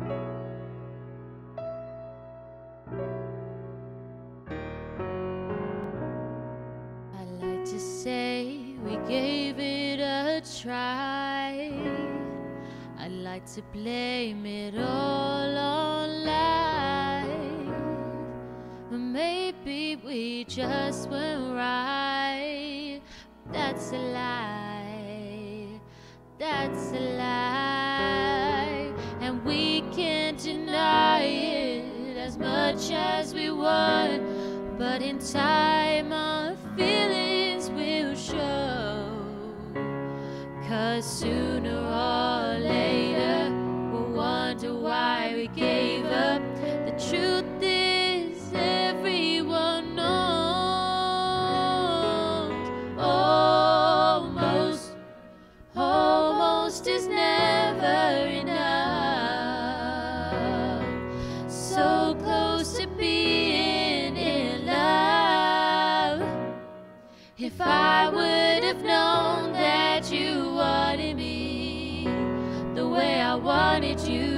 I'd like to say we gave it a try. I'd like to blame it all on life, but maybe we just weren't right. That's a lie, that's a lie, and we can't deny it as much as we want. But in time our feelings will show, 'cause sooner or later we'll wonder why we gave up. The truth is everyone knows almost is never enough. So close to being in love. If I would have known that you wanted me the way I wanted you,